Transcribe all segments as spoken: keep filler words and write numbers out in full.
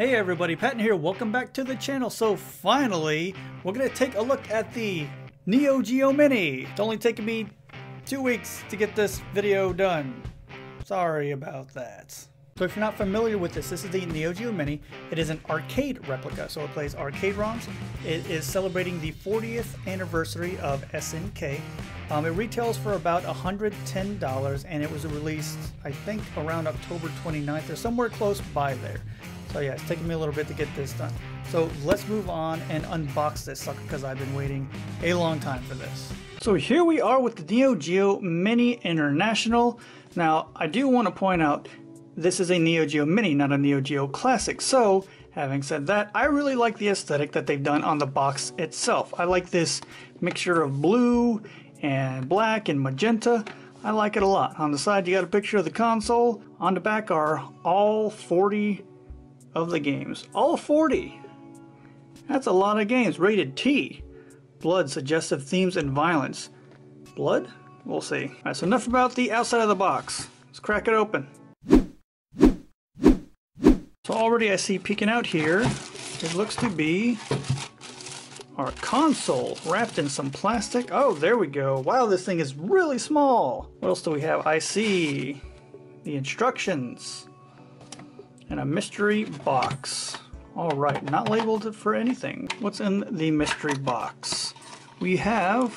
Hey everybody, Patton here. Welcome back to the channel. So finally, we're going to take a look at the Neo Geo Mini. It's only taken me two weeks to get this video done. Sorry about that. So if you're not familiar with this, this is the Neo Geo Mini. It is an arcade replica, so it plays arcade ROMs. It is celebrating the fortieth anniversary of S N K. Um, it retails for about one hundred ten dollars, and it was released, I think, around October twenty-ninth or somewhere close by there. So yeah, it's taking me a little bit to get this done. So let's move on and unbox this sucker because I've been waiting a long time for this. So here we are with the Neo Geo Mini International. Now, I do want to point out, this is a Neo Geo Mini, not a Neo Geo Classic. So having said that, I really like the aesthetic that they've done on the box itself. I like this mixture of blue and black and magenta. I like it a lot. On the side, you got a picture of the console. On the back are all forty of the games. All forty! That's a lot of games. Rated T. Blood, suggestive themes, and violence. Blood? We'll see. Alright, so enough about the outside of the box. Let's crack it open. So already I see peeking out here, it looks to be our console wrapped in some plastic. Oh, there we go. Wow, this thing is really small. What else do we have? I see the instructions. And a mystery box. All right, not labeled for anything. What's in the mystery box? We have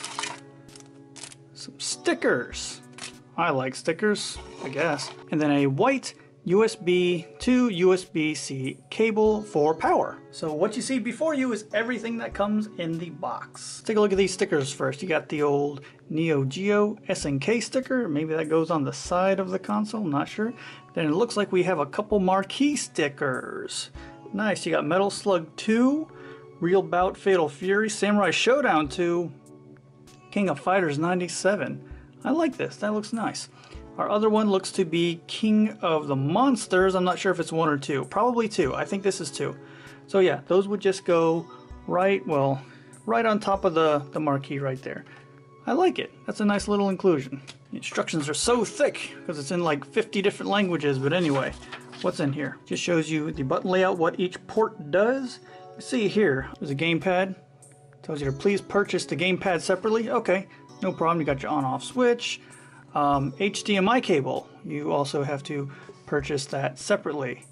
some stickers. I like stickers, I guess. And then a white U S B to U S B C cable for power. So what you see before you is everything that comes in the box. Take a look at these stickers first. You got the old Neo Geo S N K sticker. Maybe that goes on the side of the console, not sure. Then it looks like we have a couple marquee stickers. Nice, you got Metal Slug two, Real Bout Fatal Fury, Samurai Showdown two, King of Fighters ninety-seven. I like this, that looks nice. Our other one looks to be King of the Monsters. I'm not sure if it's one or two. Probably two. I think this is two. So yeah, those would just go right, well, right on top of the, the marquee right there. I like it. That's a nice little inclusion. The instructions are so thick because it's in like fifty different languages. But anyway, what's in here? Just shows you the button layout, what each port does. You see here, there's a gamepad. Tells you to please purchase the gamepad separately. Okay, no problem. You got your on-off switch. Um, H D M I cable, you also have to purchase that separately.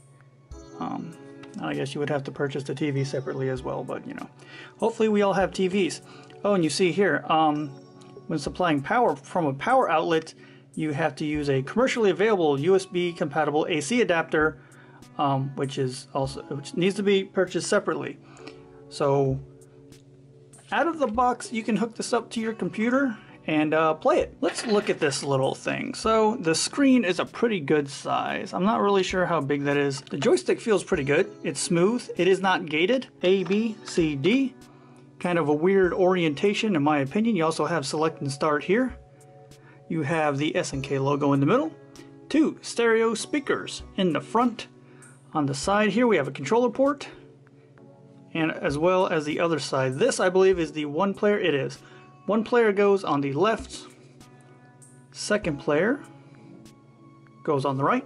Um, I guess you would have to purchase the T V separately as well, but you know. Hopefully we all have T Vs. Oh, and you see here, um, when supplying power from a power outlet, you have to use a commercially available U S B compatible A C adapter, um, which is also, which needs to be purchased separately. So out of the box, you can hook this up to your computer and uh, play it. Let's look at this little thing. So the screen is a pretty good size. I'm not really sure how big that is. The joystick feels pretty good. It's smooth. It is not gated. A, B, C, D. Kind of a weird orientation in my opinion. You also have select and start here. You have the S N K logo in the middle. Two stereo speakers in the front. On the side here we have a controller port. And as well as the other side. This I believe is the one player. It is. One player goes on the left, second player goes on the right.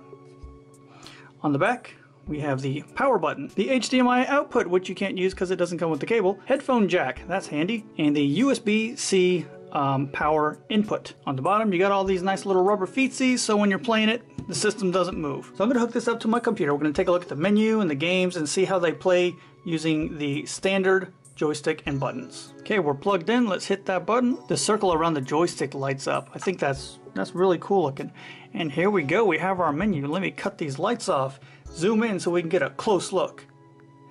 On the back, we have the power button, the H D M I output, which you can't use because it doesn't come with the cable, headphone jack, that's handy, and the U S B C um, power input. On the bottom, you got all these nice little rubber feetsies, so when you're playing it, the system doesn't move. So I'm going to hook this up to my computer. We're going to take a look at the menu and the games and see how they play using the standard joystick and buttons. Okay, we're plugged in. Let's hit that button. The circle around the joystick lights up. I think that's that's really cool looking. And here we go. We have our menu. Let me cut these lights off. Zoom in so we can get a close look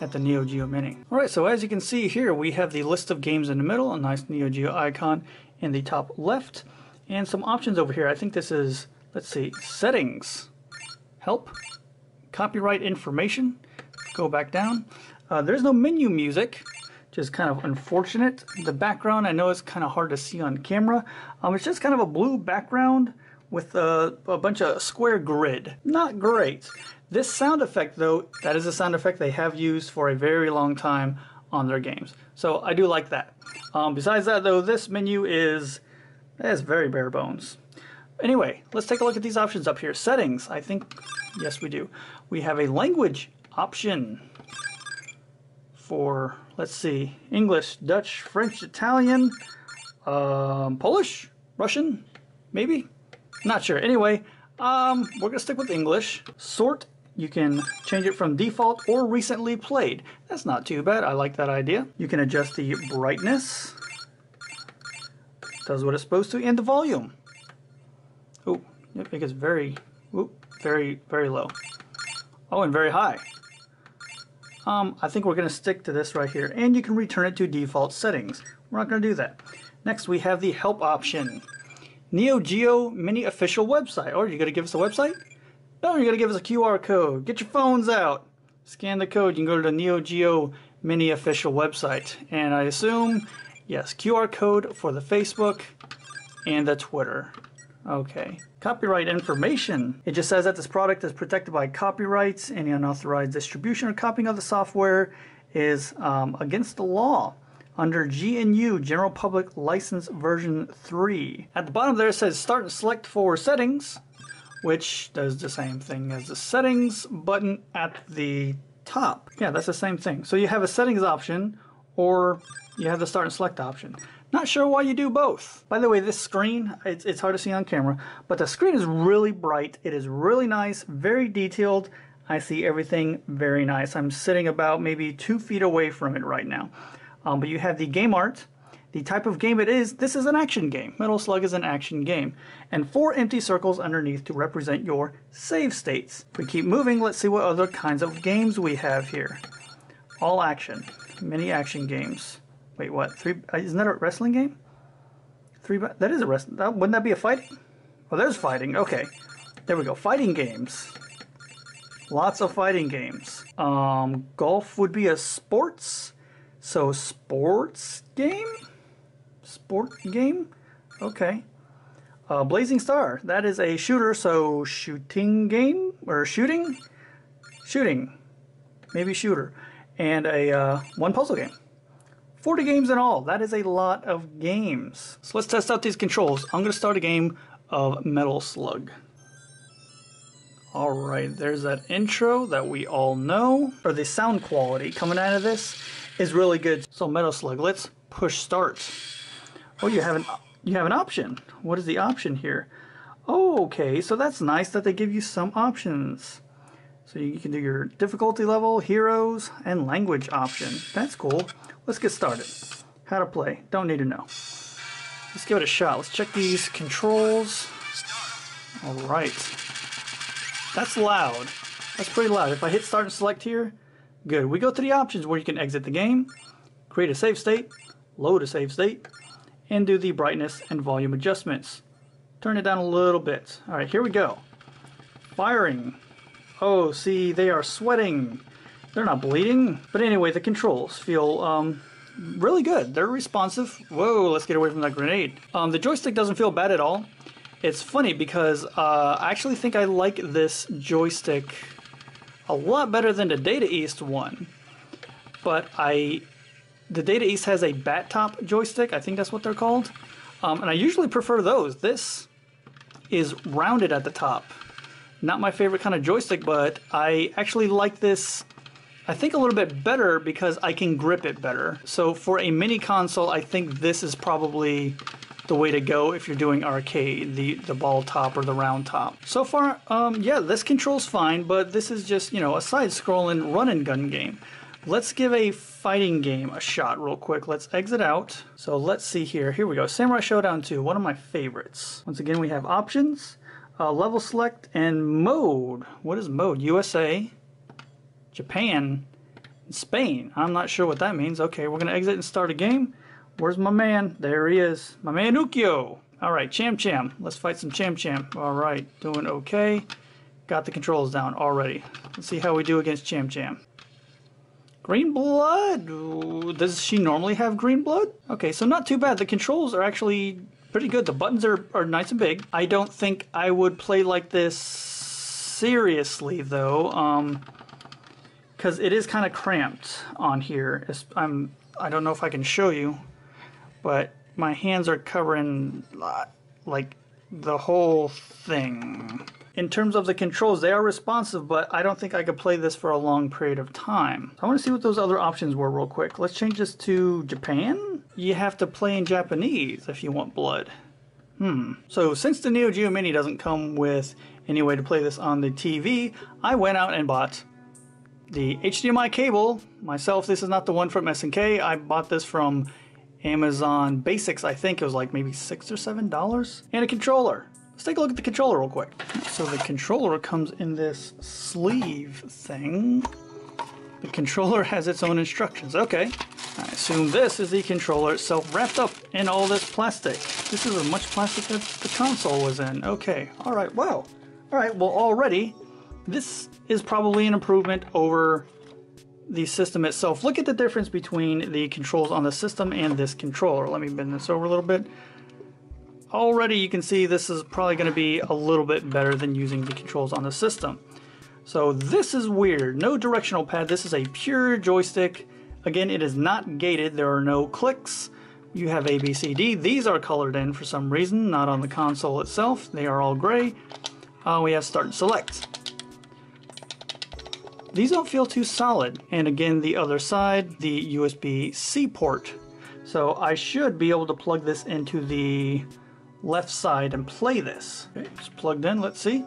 at the Neo Geo Mini. Alright, so as you can see here, we have the list of games in the middle, a nice Neo Geo icon in the top left, and some options over here. I think this is, let's see, settings, help, copyright information, go back down. Uh, there's no menu music. Just kind of unfortunate. The background, I know it's kind of hard to see on camera. Um, it's just kind of a blue background with a, a bunch of square grid. Not great. This sound effect though, that is a sound effect they have used for a very long time on their games. So I do like that. Um, besides that though, this menu is, is very bare bones. Anyway, let's take a look at these options up here. Settings, I think, yes we do. We have a language option. for, let's see, English, Dutch, French, Italian, um, Polish, Russian, maybe? Not sure. Anyway, um, we're going to stick with English. Sort, you can change it from default or recently played. That's not too bad. I like that idea. You can adjust the brightness. Does what it's supposed to. And the volume. Oh, it gets very, whoop, very, very low. Oh, and very high. Um, I think we're going to stick to this right here. And you can return it to default settings. We're not going to do that. Next, we have the help option. Neo Geo Mini official website. Oh, you're going to give us a website? No, you're going to give us a Q R code. Get your phones out. Scan the code. You can go to the Neo Geo Mini official website. And I assume, yes, Q R code for the Facebook and the Twitter. Okay. Copyright information. It just says that this product is protected by copyrights. Any unauthorized distribution or copying of the software is um, against the law under G N U General Public License version three. At the bottom there it says start and select for settings, which does the same thing as the settings button at the top. Yeah, that's the same thing. So you have a settings option or you have the start and select option. Not sure why you do both. By the way, this screen, it's, it's hard to see on camera, but the screen is really bright. It is really nice, very detailed. I see everything very nice. I'm sitting about maybe two feet away from it right now. Um, but you have the game art, the type of game it is. This is an action game. Metal Slug is an action game. And four empty circles underneath to represent your save states. If we keep moving, let's see what other kinds of games we have here. All action, mini action games. Wait, what? Three? Isn't that a wrestling game? Three? That is a wrestling. That, wouldn't that be a fighting? Oh, there's fighting. Okay, there we go. Fighting games. Lots of fighting games. Um, golf would be a sports. So sports game. Sport game. Okay. Uh, Blazing Star. That is a shooter. So shooting game or shooting, shooting, maybe shooter, and a uh, one puzzle game. forty games in all. That is a lot of games. So let's test out these controls. I'm going to start a game of Metal Slug. Alright, there's that intro that we all know. Or the sound quality coming out of this is really good. So Metal Slug, let's push start. Oh, you have an, you have an option. What is the option here? Oh, okay, so that's nice that they give you some options. So you can do your difficulty level, heroes, and language option. That's cool. Let's get started. How to play. Don't need to know. Let's give it a shot. Let's check these controls. All right. That's loud. That's pretty loud. If I hit start and select here, good. We go to the options where you can exit the game, create a save state, load a save state, and do the brightness and volume adjustments. Turn it down a little bit. All right, here we go. Firing. Oh, see, they are sweating. They're not bleeding. But anyway, the controls feel um, really good. They're responsive. Whoa, let's get away from that grenade. Um, the joystick doesn't feel bad at all. It's funny because uh, I actually think I like this joystick a lot better than the Data East one. But I, the Data East has a bat top joystick. I think that's what they're called. Um, and I usually prefer those. This is rounded at the top. Not my favorite kind of joystick, but I actually like this, I think, a little bit better because I can grip it better. So for a mini console, I think this is probably the way to go if you're doing arcade, the, the ball top or the round top. So far, um, yeah, this controls fine, but this is just, you know, a side-scrolling run-and-gun game. Let's give a fighting game a shot real quick. Let's exit out. So let's see here. Here we go. Samurai Showdown two, one of my favorites. Once again, we have options. Uh, level select and mode. What is mode? U S A, Japan, and Spain. I'm not sure what that means. Okay, we're gonna exit and start a game. Where's my man? There he is. My man Ukyo. All right, Cham Cham. Let's fight some Cham Cham. All right, doing okay. Got the controls down already. Let's see how we do against Cham Cham. Green blood. Ooh, does she normally have green blood? Okay, so not too bad. The controls are actually pretty good. The buttons are, are nice and big. I don't think I would play like this seriously though, um, because it is kind of cramped on here. It's, I'm, I don't know if I can show you, but my hands are covering like the whole thing. In terms of the controls, they are responsive, but I don't think I could play this for a long period of time. I want to see what those other options were real quick. Let's change this to Japan. You have to play in Japanese if you want blood. Hmm. So since the Neo Geo Mini doesn't come with any way to play this on the T V, I went out and bought the H D M I cable. Myself, this is not the one from S N K. I bought this from Amazon Basics, I think. It was like maybe six or seven dollars. And a controller. Let's take a look at the controller real quick. So the controller comes in this sleeve thing. The controller has its own instructions. Okay. I assume this is the controller itself wrapped up in all this plastic. This is as much plastic as the console was in. Okay. All right. Wow. All right. Well, already, this is probably an improvement over the system itself. Look at the difference between the controls on the system and this controller. Let me bend this over a little bit. Already you can see this is probably going to be a little bit better than using the controls on the system. So this is weird. No directional pad. This is a pure joystick. Again, it is not gated. There are no clicks. You have A, B, C, D. These are colored in for some reason, not on the console itself. They are all gray. Uh, we have start and select. These don't feel too solid. And again, the other side, the U S B C port. So I should be able to plug this into the left side and play this. Okay, it's plugged in, let's see.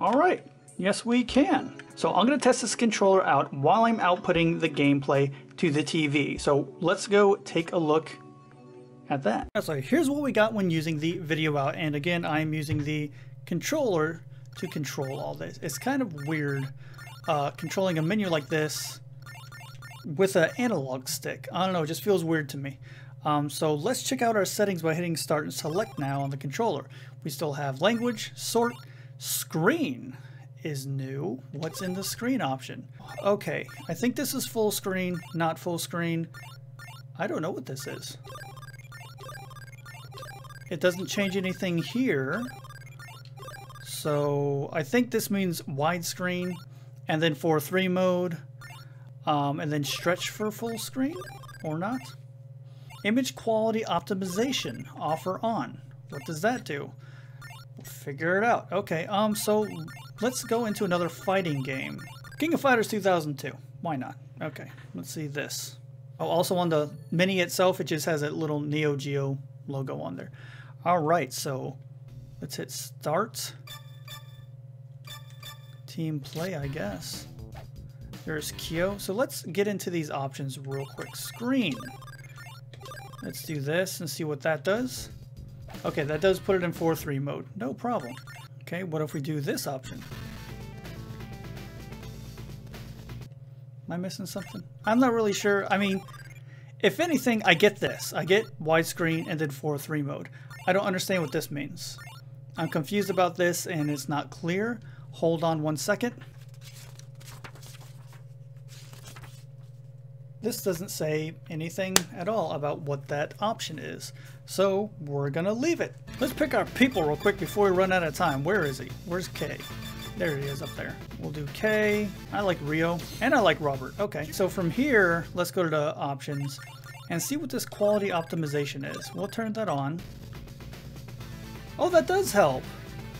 All right, yes we can. So I'm gonna test this controller out while I'm outputting the gameplay to the T V. So let's go take a look at that. So here's what we got when using the video out. And again, I'm using the controller to control all this. It's kind of weird uh, controlling a menu like this with an analog stick. I don't know, it just feels weird to me. Um, so let's check out our settings by hitting start and select now on the controller. We still have language, sort, screen is new. What's in the screen option? Okay, I think this is full screen, not full screen. I don't know what this is. It doesn't change anything here. So I think this means widescreen and then four three mode um, and then stretch for full screen or not. Image quality optimization, offer on. What does that do? We'll figure it out. Okay, um, so let's go into another fighting game. King of Fighters two thousand two. Why not? Okay, let's see this. Oh, also on the Mini itself, it just has that little Neo Geo logo on there. All right, so let's hit start. Team play, I guess. There's Kyo. So let's get into these options real quick. Screen. Let's do this and see what that does. Okay, that does put it in four three mode. No problem. Okay, what if we do this option? Am I missing something? I'm not really sure. I mean, if anything, I get this. I get widescreen and then four three mode. I don't understand what this means. I'm confused about this and it's not clear. Hold on one second. This doesn't say anything at all about what that option is, so we're gonna leave it. Let's pick our people real quick before we run out of time. Where is he? Where's K? There he is up there. We'll do K. I like Rio, and I like Robert. Okay, so from here, let's go to the options and see what this quality optimization is. We'll turn that on. Oh, that does help.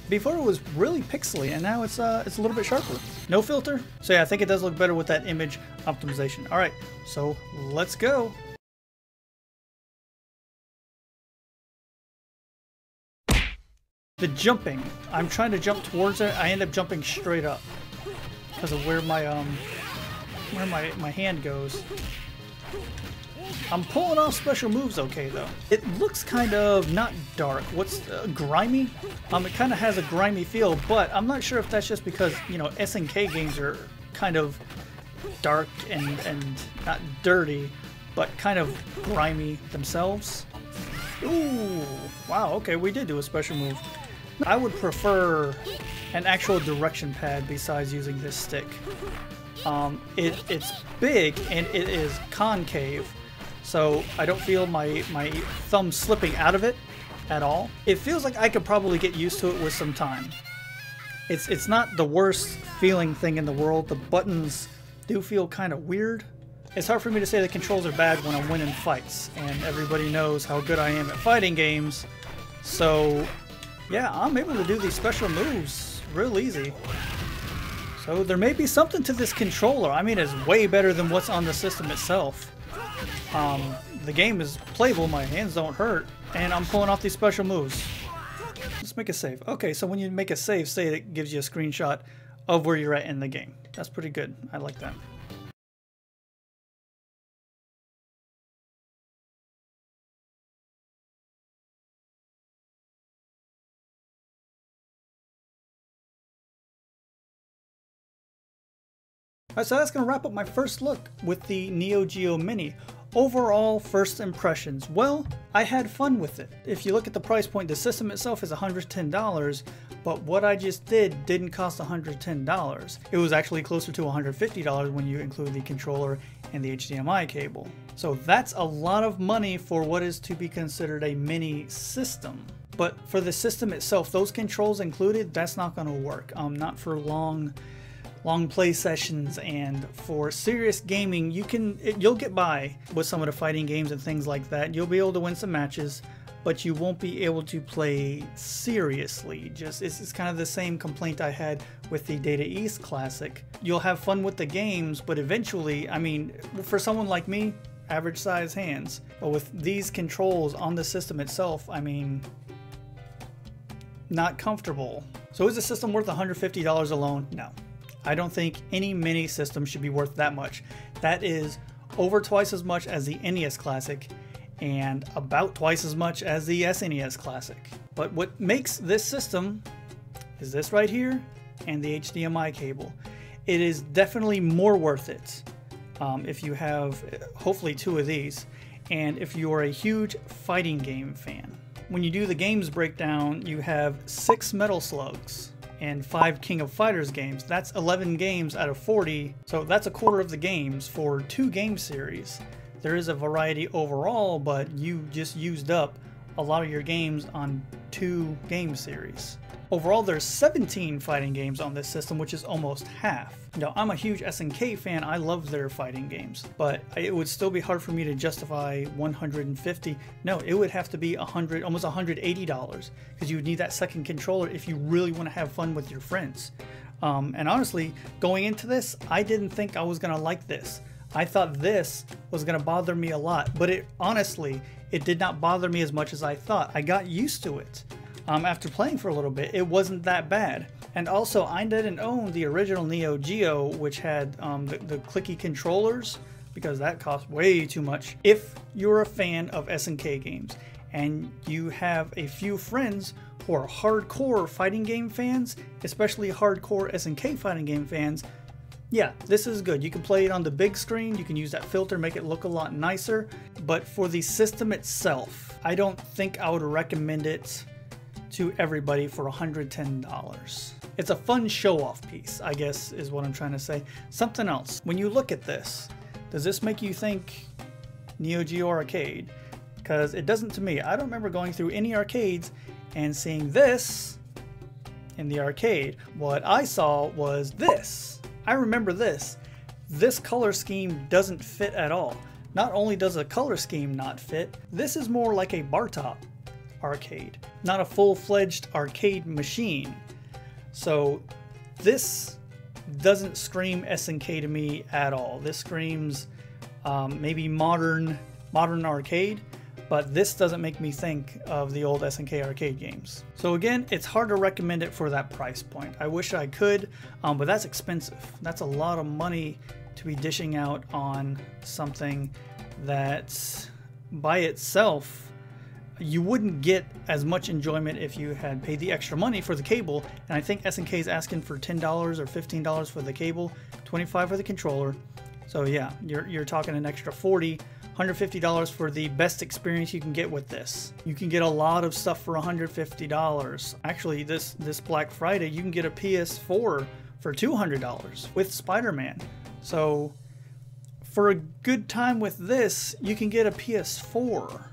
Before it was really pixely, and now it's uh, it's a little bit sharper. No filter. So yeah, I think it does look better with that image optimization. All right, so let's go. The jumping. I'm trying to jump towards it. I end up jumping straight up because of where my um where my my hand goes. I'm pulling off special moves okay, though. It looks kind of, not dark, what's uh, grimy? Um, it kind of has a grimy feel, but I'm not sure if that's just because, you know, S N K games are kind of dark and, and not dirty, but kind of grimy themselves. Ooh, wow, okay, we did do a special move. I would prefer an actual direction pad besides using this stick. Um, it, it's big and it is concave, so I don't feel my, my thumb slipping out of it at all. It feels like I could probably get used to it with some time. It's, it's not the worst feeling thing in the world. The buttons do feel kind of weird. It's hard for me to say the controls are bad when I'm winning fights, and everybody knows how good I am at fighting games, so yeah, I'm able to do these special moves real easy. So there may be something to this controller. I mean, it's way better than what's on the system itself. Um, the game is playable, my hands don't hurt, and I'm pulling off these special moves. Let's make a save. Okay, so when you make a save, say it gives you a screenshot of where you're at in the game. That's pretty good. I like that. Alright, so that's going to wrap up my first look with the Neo Geo Mini. Overall first impressions, well, I had fun with it. If you look at the price point, the system itself is one hundred ten dollars, but what I just did didn't cost one hundred ten dollars. It was actually closer to one hundred fifty dollars when you include the controller and the H D M I cable. So that's a lot of money for what is to be considered a mini system. But for the system itself, those controls included, that's not going to work. Um, not for long. long play sessions, and for serious gaming you can it, you'll get by with some of the fighting games and things like that. You'll be able to win some matches, but you won't be able to play seriously. Just it's, it's kind of the same complaint I had with the Data East Classic. You'll have fun with the games, but eventually, I mean, for someone like me, average size hands, but with these controls on the system itself, I mean, not comfortable. So is the system worth one hundred fifty dollars alone? No. I don't think any mini system should be worth that much. That is over twice as much as the N E S Classic and about twice as much as the S N E S Classic. But what makes this system is this right here and the H D M I cable. It is definitely more worth it um, if you have hopefully two of these, and if you are a huge fighting game fan. When you do the games breakdown, you have six Metal Slugs and five King of Fighters games. That's eleven games out of forty, so that's a quarter of the games for two game series. There is a variety overall, but you just used up a lot of your games on two game series. Overall, there's seventeen fighting games on this system, which is almost half. Now, I'm a huge S N K fan. I love their fighting games, but it would still be hard for me to justify one hundred fifty. No, it would have to be one hundred, almost one hundred eighty dollars, because you would need that second controller if you really want to have fun with your friends. Um, and honestly, going into this, I didn't think I was going to like this. I thought this was going to bother me a lot, but it honestly, it did not bother me as much as I thought. I got used to it. Um, after playing for a little bit, it wasn't that bad. And also, I didn't own the original Neo Geo, which had um, the, the clicky controllers, because that cost way too much. If you're a fan of S N K games and you have a few friends who are hardcore fighting game fans, especially hardcore S N K fighting game fans, yeah, this is good. You can play it on the big screen. You can use that filter, make it look a lot nicer. But for the system itself, I don't think I would recommend it to everybody for one hundred ten dollars. It's a fun show-off piece, I guess, is what I'm trying to say. Something else. When you look at this, does this make you think Neo Geo Arcade? Because it doesn't to me. I don't remember going through any arcades and seeing this in the arcade. What I saw was this. I remember this. This color scheme doesn't fit at all. Not only does the color scheme not fit, this is more like a bar top arcade, not a full-fledged arcade machine. So this doesn't scream S N K to me at all. This screams um, maybe modern, modern arcade, but this doesn't make me think of the old S N K arcade games. So again, it's hard to recommend it for that price point. I wish I could, um, but that's expensive. That's a lot of money to be dishing out on something that by itself, you wouldn't get as much enjoyment if you had paid the extra money for the cable. And I think S N K is asking for ten dollars or fifteen dollars for the cable, twenty-five dollars for the controller. So yeah, you're, you're talking an extra forty dollars. one hundred fifty dollars for the best experience you can get with this. You can get a lot of stuff for one hundred fifty dollars. Actually, this, this Black Friday, you can get a P S four for two hundred dollars with Spider-Man. So for a good time with this, you can get a P S four.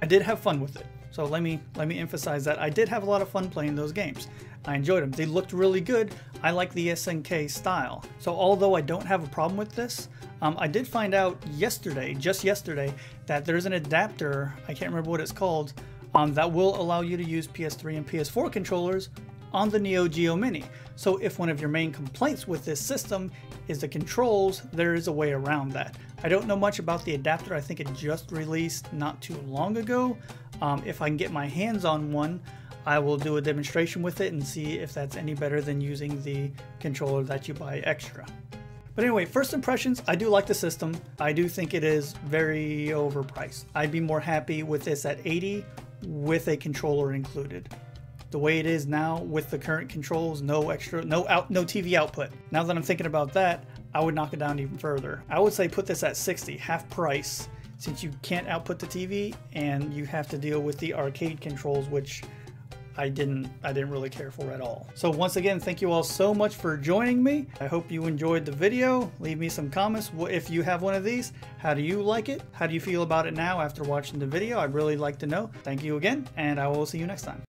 I did have fun with it. So let me, let me emphasize that. I did have a lot of fun playing those games. I enjoyed them. They looked really good. I like the S N K style. So although I don't have a problem with this, um, I did find out yesterday, just yesterday, that there's an adapter, I can't remember what it's called, um, that will allow you to use P S three and P S four controllers on the Neo Geo Mini. So if one of your main complaints with this system is the controls, there is a way around that. I don't know much about the adapter. I think it just released not too long ago. Um, if I can get my hands on one, I will do a demonstration with it and see if that's any better than using the controller that you buy extra. But anyway, first impressions, I do like the system. I do think it is very overpriced. I'd be more happy with this at eighty dollars with a controller included. The way it is now with the current controls, no extra, no out, no T V output. Now that I'm thinking about that, I would knock it down even further. I would say put this at sixty dollars, half price, since you can't output the T V and you have to deal with the arcade controls, which I didn't I didn't really care for at all. So once again, thank you all so much for joining me. I hope you enjoyed the video. Leave me some comments if you have one of these. How do you like it? How do you feel about it now after watching the video? I'd really like to know. Thank you again, and I will see you next time.